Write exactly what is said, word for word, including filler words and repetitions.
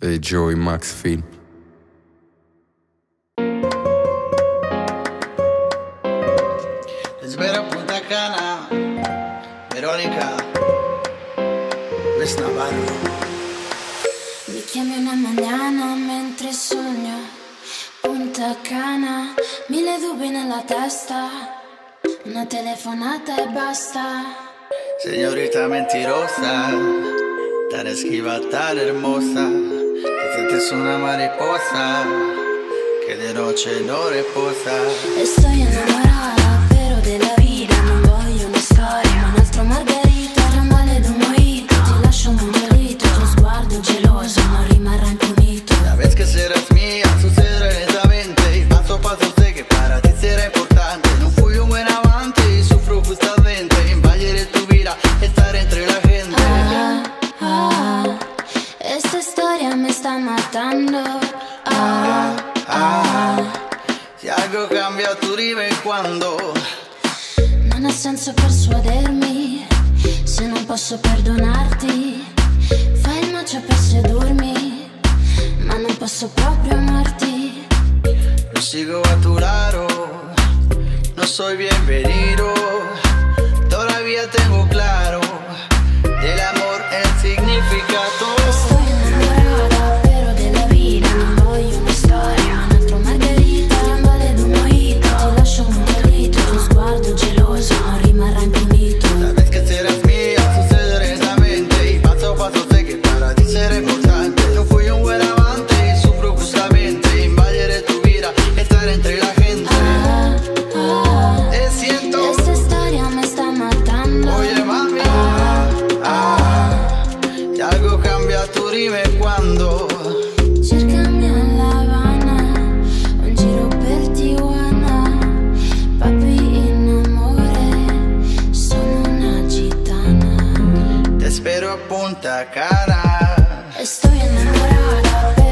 de Joimax Film. Les espero Punta Cana, Veronica, es Navarra. Vi que a mí una mañana mentre sogno Punta Cana, mille dubbi nella testa, una telefonata e basta. Señorita mentirosa, tan esquiva, tan hermosa, te sientes una mariposa que de noche no reposa. Estoy enamorada, pero de la vida non voglio una storia, ma un altro Margarita, rondale d'un mojito. Ti lascio un bombolito, tuo sguardo geloso non rimarrà impunito. Sabes que serás mía, sucederá lentamente, y paso a paso sé que para ti será importante. No fui un buen amante y sufro justamente, invadere tu vida, estar entre la gente. Ah, ah, esta historia me está matando. Ah, ah, ah, si algo cambia tu rime quando. Non ha senso persuadermi se non posso perdonarti. Fai il macio per sedurmi, ma non posso proprio amarti. Yo sigo a tu lado, no soy bienvenido. Todavía tengo claro del amor el significado. Estoy enamorada, pero de la vida non voglio una storia, un altro Margarita, rondale d'un mojito. Ti lascio un marito, tuo sguardo geloso non rimarrà impunito. Sabes que serás mía, sucederá en la mente, y paso a paso sé que para ti será importante. No fui un buen amante y sufro justamente, invadere tu vida, estar entre la gente. Ah, ah, te siento. Esta historia me está matando. Oye mami, ah, ah, ah, si algo cambia tú dime cuando. Cercami a Lavana, un giro per Tijuana. Papi in amore, sono una gitana. Te espero a Punta Cana. Estoy enamorada.